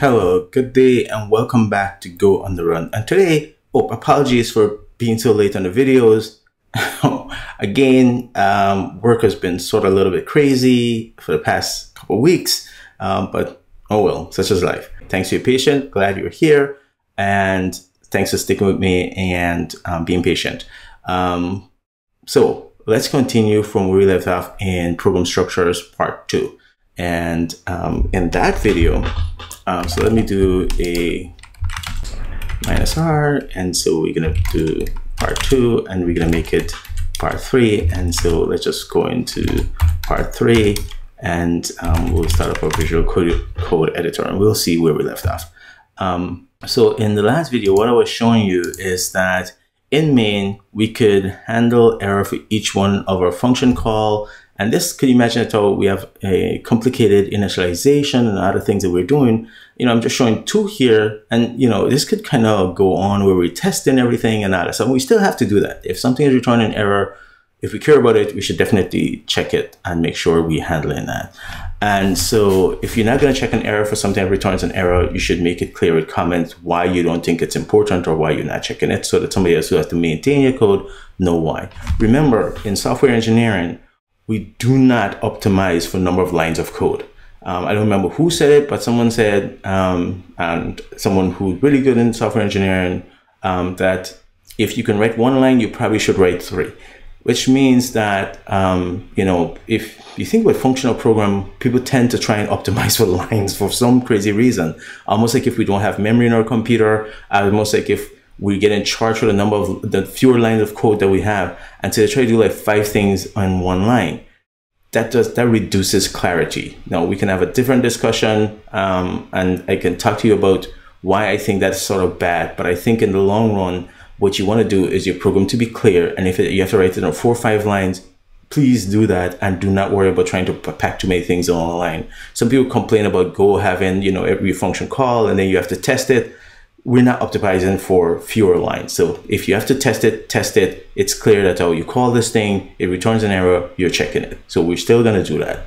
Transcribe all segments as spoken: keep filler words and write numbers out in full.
Hello, good day and welcome back to Go on the Run. And today, oh, apologies for being so late on the videos. Again, um, work has been sort of a little bit crazy for the past couple of weeks, um, but oh well, such is life. Thanks for your patience, glad you're here, and thanks for sticking with me and um, being patient. Um, so let's continue from where we left off in Program Structures Part two. And um, in that video, Um, so let me do a minus R, and so we're gonna do part two, and we're gonna make it part three. And so let's just go into part three, and um, we'll start up our visual code, code editor, and we'll see where we left off. Um, so in the last video, what I was showing you is that in main, we could handle error for each one of our function call. And this, could you imagine at all, we have a complicated initialization and other things that we're doing. You know, I'm just showing two here, and you know, this could kind of go on where we're testing everything and all that stuff. We still have to do that. If something is returning an error, if we care about it, we should definitely check it and make sure we're handling that. And so if you're not gonna check an error for something that returns an error, you should make it clear with comments why you don't think it's important or why you're not checking it, so that somebody else who has to maintain your code know why. Remember, in software engineering, we do not optimize for number of lines of code. Um, I don't remember who said it, but someone said, um, and someone who's really good in software engineering, um, that if you can write one line, you probably should write three, which means that, um, you know, if you think about functional program, people tend to try and optimize for lines for some crazy reason. Almost like if we don't have memory in our computer, almost like if we get in charge for the number of the fewer lines of code that we have, and so they try to do like five things on one line. That does that reduces clarity. Now we can have a different discussion, um, and I can talk to you about why I think that's sort of bad. But I think in the long run, what you want to do is your program to be clear. And if it, you have to write it on four or five lines, please do that, and do not worry about trying to pack too many things on a line. Some people complain about Go having, you know, every function call, and then you have to test it. We're not optimizing for fewer lines. So if you have to test it, test it. It's clear that, oh, you call this thing, it returns an error, you're checking it. So we're still gonna do that.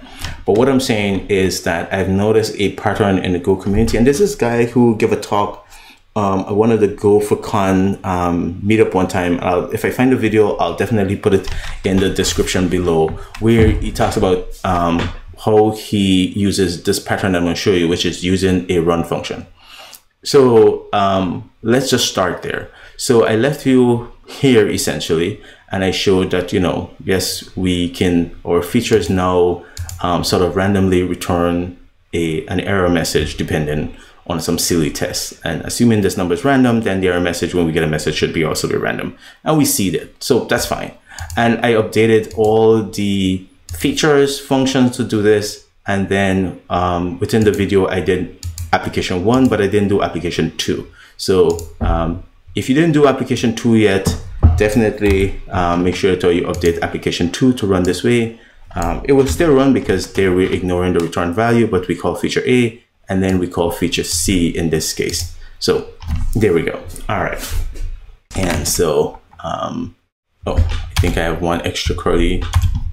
But what I'm saying is that I've noticed a pattern in the Go community, and there's this guy who gave a talk um, at one of the Go for Con um, meetup one time. I'll, if I find the video, I'll definitely put it in the description below, where he talks about um, how he uses this pattern I'm gonna show you, which is using a run function. So um, let's just start there. So I left you here essentially, and I showed that, you know, yes, we can, or features now um, sort of randomly return a, an error message depending on some silly test. And assuming this number is random, then the error message, when we get a message, should be also be random. And we see that, so that's fine. And I updated all the features, functions to do this. And then um, within the video, I did application one, but I didn't do application two. So um, if you didn't do application two yet, definitely um, make sure that you update application two to run this way. Um, it will still run because there we're ignoring the return value, but we call feature A, and then we call feature C in this case. So there we go. All right. And so, um, oh, I think I have one extra curly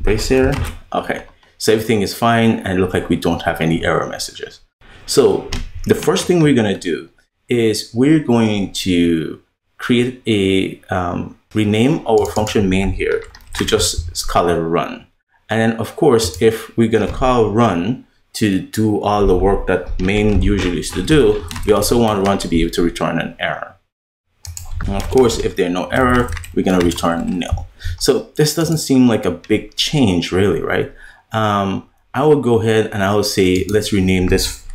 brace here. Okay. So everything is fine, and look like we don't have any error messages. So the first thing we're going to do is we're going to create a, um, rename our function main here to just call it run. And then of course, if we're going to call run to do all the work that main usually used to do, we also want run to be able to return an error. And of course, if there's no error, we're going to return nil. So this doesn't seem like a big change really, right? Um, I will go ahead and I will say, let's rename this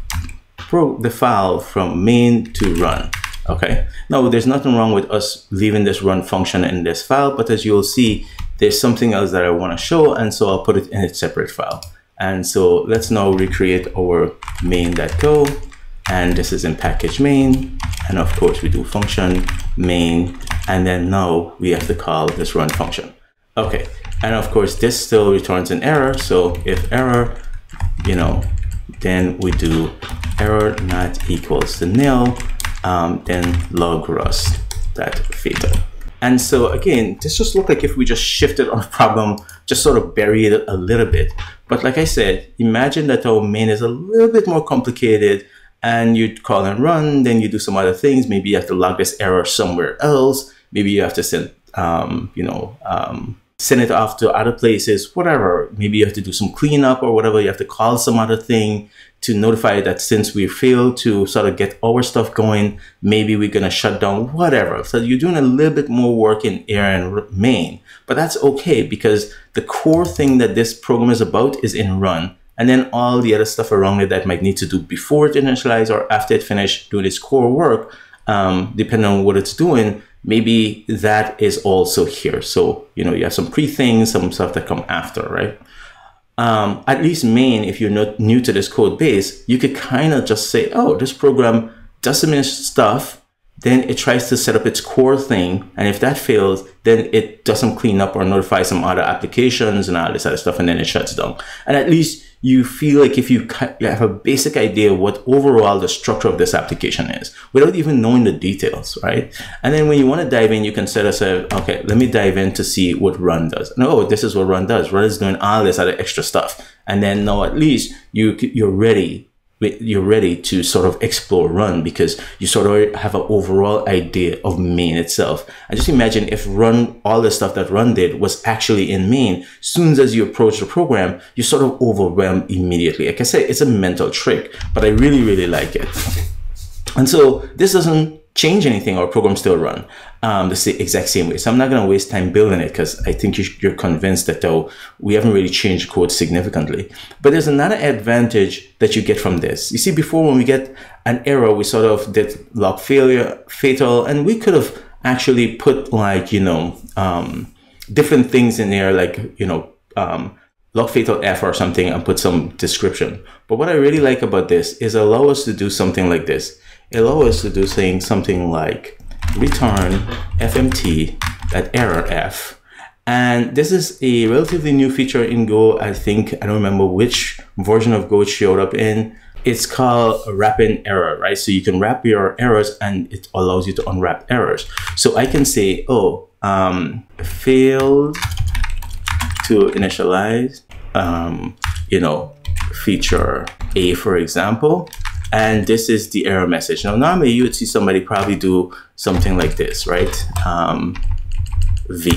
the file from main to run. Okay, now there's nothing wrong with us leaving this run function in this file, but as you'll see, there's something else that I want to show, and so I'll put it in a separate file. And so let's now recreate our main.go, and this is in package main, and of course we do function main, and then now we have to call this run function. Okay, and of course this still returns an error, so if error, you know, then we do error not equals to nil, um, then log rust that theta. And so again, this just looked like if we just shifted our problem, just sort of buried it a little bit. But like I said, imagine that our main is a little bit more complicated, and you call and run, then you do some other things. Maybe you have to log this error somewhere else. Maybe you have to send, um, you know, um, send it off to other places, whatever. Maybe you have to do some cleanup or whatever. You have to call some other thing to notify that since we failed to sort of get our stuff going, maybe we're going to shut down, whatever. So you're doing a little bit more work in error and main, but that's okay because the core thing that this program is about is in run. And then all the other stuff around it that might need to do before it initializes or after it finishes doing its core work, um, depending on what it's doing, maybe that is also here. So, you know, you have some pre-things, some stuff that come after, right? Um, at least main, if you're not new to this code base, you could kind of just say, oh, this program does some stuff, then it tries to set up its core thing. And if that fails, then it does some cleanup or notify some other applications and all this other stuff, and then it shuts down. And at least you feel like if you have a basic idea of what overall the structure of this application is without even knowing the details, right? And then when you want to dive in, you can set aside, okay, let me dive in to see what run does. And oh, this is what run does. Run is doing all this other extra stuff. And then now at least you, you're ready. You're ready to sort of explore run because you sort of have an overall idea of main itself. And just imagine if run, all the stuff that run did was actually in main. As soon as you approach the program, you sort of overwhelm immediately. Like I say, it's a mental trick, but I really, really like it. And so this doesn't change anything. Our program still run um, the exact same way. So I'm not going to waste time building it because I think you're convinced that though we haven't really changed code significantly. But there's another advantage that you get from this. You see, before when we get an error, we sort of did log failure, fatal, and we could have actually put like, you know, um, different things in there, like, you know, um, log fatal F or something and put some description. But what I really like about this is allow us to do something like this. Allow us to do saying something like return F M T at error F. And this is a relatively new feature in Go. I think, I don't remember which version of Go it showed up in. It's called wrapping error, right? So you can wrap your errors and it allows you to unwrap errors. So I can say, oh, um, failed to initialize, um, you know, feature A, for example. And this is the error message. Now, normally you would see somebody probably do something like this, right? Um, V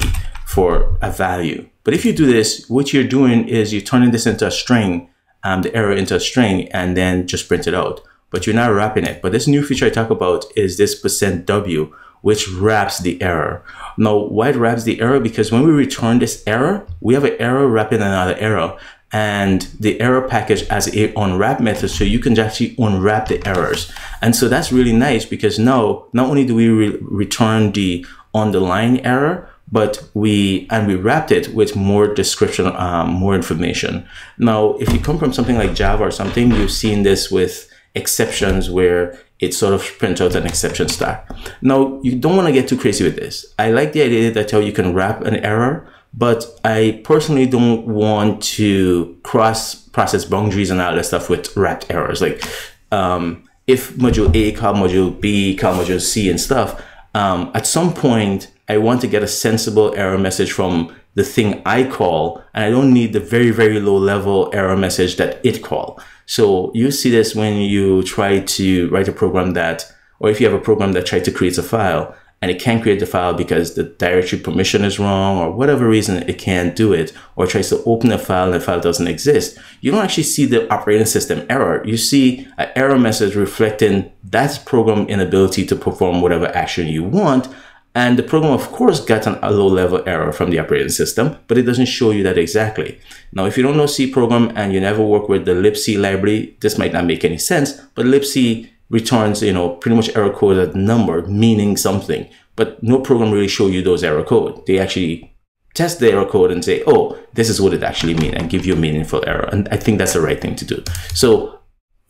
for a value. But if you do this, what you're doing is you're turning this into a string, um, the error into a string, and then just print it out. But you're not wrapping it. But this new feature I talk about is this percent W, which wraps the error. Now, why it wraps the error? Because when we return this error, we have an error wrapping another error. And the error package as a unwrap method, so you can actually unwrap the errors. And so that's really nice because now not only do we re return the underlying error, but we and we wrapped it with more description, um, more information. Now, if you come from something like Java or something, you've seen this with exceptions where it sort of prints out an exception stack. Now, you don't want to get too crazy with this. I like the idea that how you can wrap an error, but I personally don't want to cross process boundaries and all that stuff with wrapped errors. Like um, if module A, call module B, call module C and stuff, um, at some point, I want to get a sensible error message from the thing I call, and I don't need the very, very low level error message that it call. So you see this when you try to write a program that, or if you have a program that tries to create a file, and it can't create the file because the directory permission is wrong or whatever reason it can't do it, or tries to open a file and the file doesn't exist, you don't actually see the operating system error. You see an error message reflecting that program inability to perform whatever action you want. And the program, of course, got an, a low-level error from the operating system, but it doesn't show you that exactly. Now, if you don't know C program and you never work with the libc library, this might not make any sense, but libc returns, you know, pretty much error code at number, meaning something, but no program really show you those error code. They actually test the error code and say, oh, this is what it actually means, and give you a meaningful error. And I think that's the right thing to do. So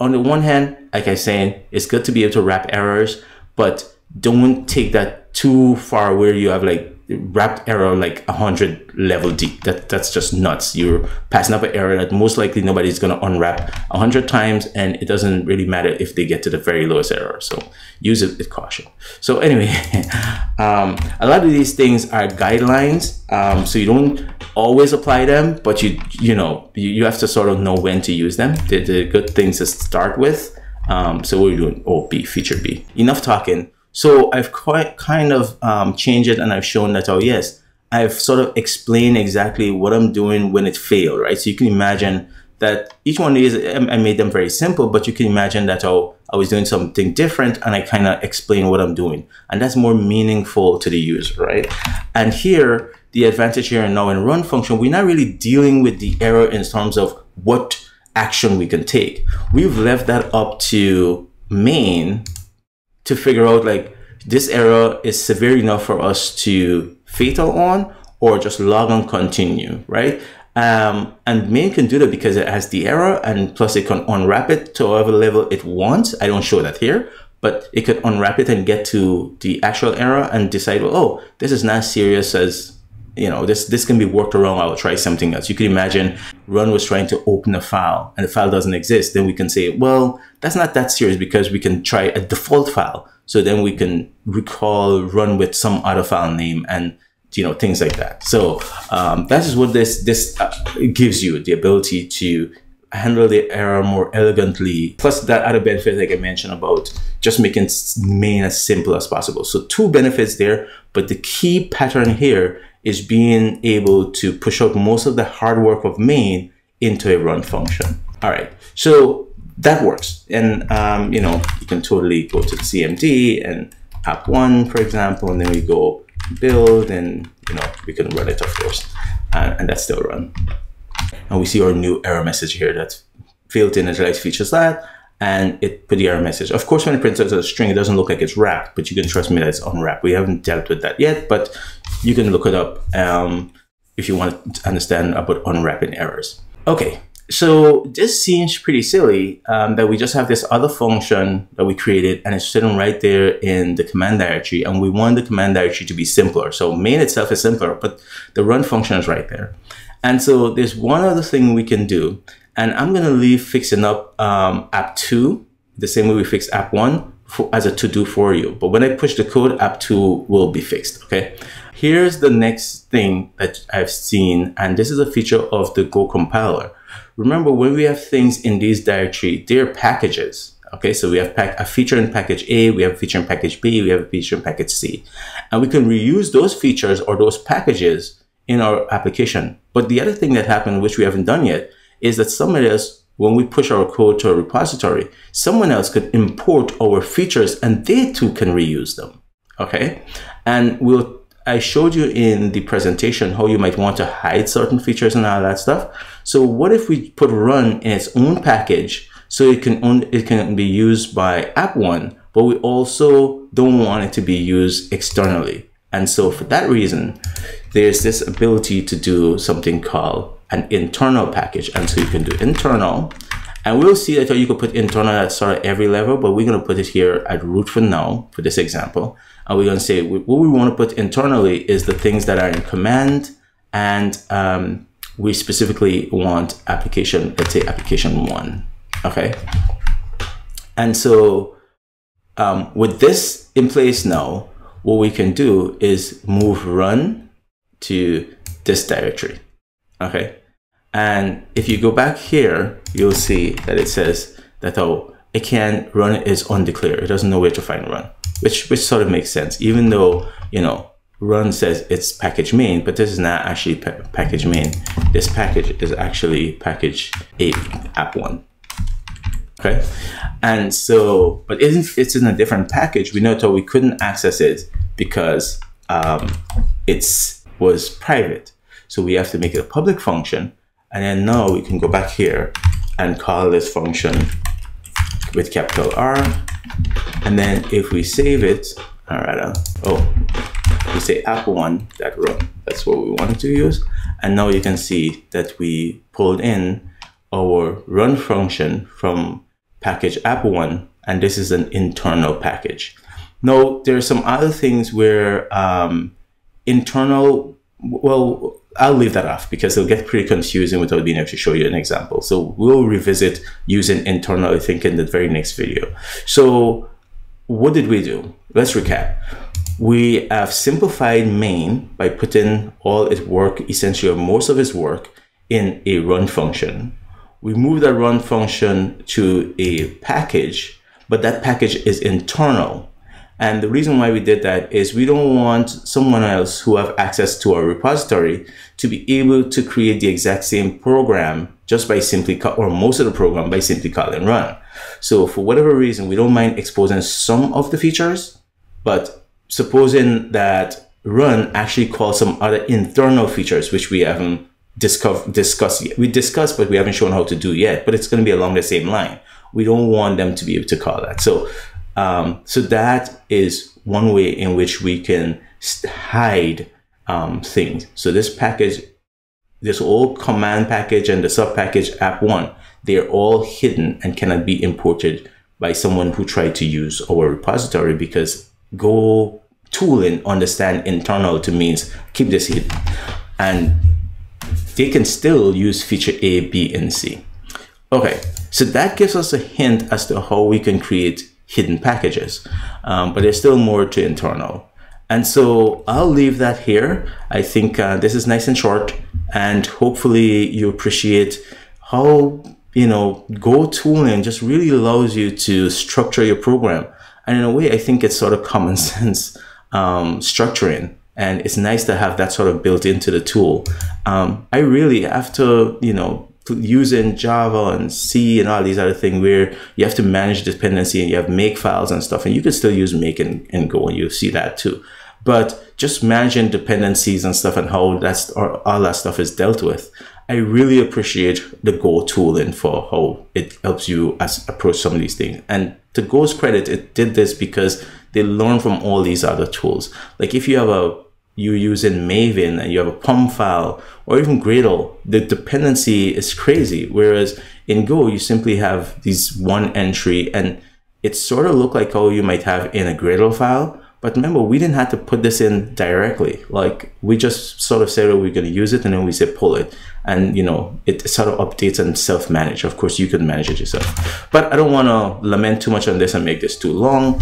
on the one hand, like I was saying, it's good to be able to wrap errors, but don't take that too far where you have like wrapped error like one hundred level deep. That, that's just nuts. You're passing up an error that most likely nobody's going to unwrap one hundred times, and it doesn't really matter if they get to the very lowest error. So use it with caution. So anyway, um, a lot of these things are guidelines, um, so you don't always apply them, but you, you know, you, you have to sort of know when to use them. They're, they're good things to start with. Um, so what are we doing? Oh, B, feature B. Enough talking. So I've quite kind of um, changed it, and I've shown that, oh yes, I've sort of explained exactly what I'm doing when it failed, right? So you can imagine that each one of these, I made them very simple, but you can imagine that, oh, I was doing something different and I kind of explain what I'm doing. And that's more meaningful to the user, right? And here, the advantage here and now in run function, we're not really dealing with the error in terms of what action we can take. We've left that up to main to figure out, like, this error is severe enough for us to fatal on or just log on continue, right? Um, and main can do that because it has the error, and plus it can unwrap it to whatever level it wants. I don't show that here, but it could unwrap it and get to the actual error and decide, well, oh, this is not serious, as, you know, this, this can be worked around. I'll try something else. You could imagine run was trying to open a file and the file doesn't exist. Then we can say, well, that's not that serious because we can try a default file. So then we can recall run with some other file name and, you know, things like that. So um, that is what this this uh, gives you, the ability to handle the error more elegantly. Plus that other benefit, like I mentioned, about just making main as simple as possible. So two benefits there, but the key pattern here is being able to push out most of the hard work of main into a run function. All right, so that works. And um, you know, you can totally go to the C M D and app one, for example, and then we go build, and you know, we can run it, of course, uh, and that's still run. And we see our new error message here that failed to initialize features lab, and it put the error message. Of course, when it prints out a string, it doesn't look like it's wrapped, but you can trust me that it's unwrapped. We haven't dealt with that yet, but you can look it up um, if you want to understand about unwrapping errors. Okay, so this seems pretty silly, um, that we just have this other function that we created and it's sitting right there in the command directory, and we want the command directory to be simpler. So main itself is simpler, but the run function is right there. And so there's one other thing we can do, and I'm going to leave fixing up um, app two the same way we fixed app one for, as a to-do for you. But when I push the code, app two will be fixed, okay? Here's the next thing that I've seen, and this is a feature of the Go compiler. Remember, when we have things in these directory, they're packages. Okay, so we have pack a feature in package A, we have a feature in package B, we have a feature in package C. And we can reuse those features or those packages in our application. But the other thing that happened, which we haven't done yet, is that somebody else, when we push our code to a repository, someone else could import our features and they too can reuse them. Okay, and we'll I showed you in the presentation how you might want to hide certain features and all that stuff. So what if we put run in its own package so it can, own, it can be used by app one, but we also don't want it to be used externally. And so for that reason, there's this ability to do something called an internal package. And so you can do internal, and we'll see that you could put internal at sort of every level, but we're going to put it here at root for now for this example. And we're going to say what we want to put internally is the things that are in command, and um, we specifically want application, let's say application one, okay? And so um, with this in place now, what we can do is move run to this directory, okay? And if you go back here, you'll see that it says that, oh, it can run is undeclared. It doesn't know where to find run. Which, which sort of makes sense, even though, you know, run says it's package main, but this is not actually pa package main. This package is actually package A, app one, okay? And so, but if it's in a different package, we know that we couldn't access it because um, it was private. So we have to make it a public function, and then now we can go back here and call this function with capital R. And then if we save it, all right, uh, oh, we say app one that run. That's what we wanted to use. And now you can see that we pulled in our run function from package app one, and this is an internal package. Now, there are some other things where um, internal, well, I'll leave that off because it'll get pretty confusing without being able to show you an example. So we'll revisit using internal, I think, in the very next video. So what did we do? Let's recap. We have simplified main by putting all its work, essentially or most of its work, in a run function. We moved that run function to a package but that package is internal. And the reason why we did that is we don't want someone else who have access to our repository to be able to create the exact same program just by simply, or most of the program by simply call and run. So for whatever reason, we don't mind exposing some of the features, but supposing that run actually calls some other internal features, which we haven't discussed, discussed yet. We discussed, but we haven't shown how to do yet, but it's going to be along the same line. We don't want them to be able to call that. So Um, so that is one way in which we can hide um, things. So this package, this whole command package and the sub package app one, they're all hidden and cannot be imported by someone who tried to use our repository, because Go tooling understand internal to means keep this hidden. And they can still use feature A, B, and C. Okay, so that gives us a hint as to how we can create hidden packages, um, but there's still more to internal. And so I'll leave that here. I think uh, this is nice and short, and hopefully you appreciate how, you know, Go tooling just really allows you to structure your program. And in a way, I think it's sort of common sense um, structuring, and it's nice to have that sort of built into the tool. Um, I really, after, you know, using Java and C and all these other things where you have to manage dependency and you have make files and stuff, and you can still use make and, and Go, and you'll see that too. But just managing dependencies and stuff and how that's, or all that stuff is dealt with, I really appreciate the Go tooling for how it helps you as approach some of these things. And to Go's credit, it did this because they learn from all these other tools. Like if you have a you're using Maven and you have a P U M file or even Gradle, the dependency is crazy. Whereas in Go, you simply have these one entry, and it sort of looked like how you might have in a Gradle file. But remember, we didn't have to put this in directly. Like we just sort of said, oh, we're going to use it, and then we say pull it. And you know, it sort of updates and self-manage. Of course, you can manage it yourself. But I don't want to lament too much on this and make this too long.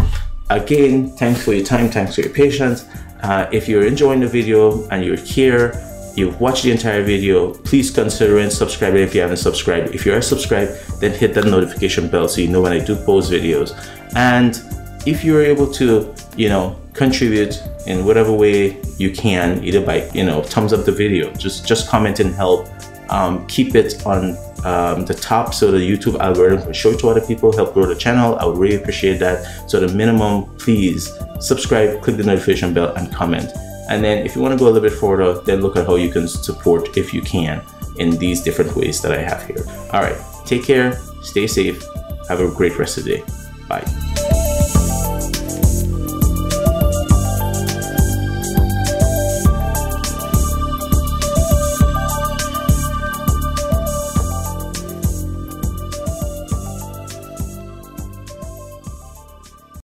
Again, thanks for your time, thanks for your patience. Uh, if you're enjoying the video and you're here, you've watched the entire video, please consider subscribing if you haven't subscribed. If you are subscribed, then hit that notification bell so you know when I do post videos. And if you're able to, you know, contribute in whatever way you can, either by, you know, thumbs up the video, just, just comment and help. Um, keep it on um, the top so the YouTube algorithm can show it to other people, help grow the channel. I would really appreciate that. So the minimum, please subscribe, click the notification bell, and comment. And then if you want to go a little bit further, then look at how you can support if you can in these different ways that I have here. All right, take care, stay safe, have a great rest of the day. Bye.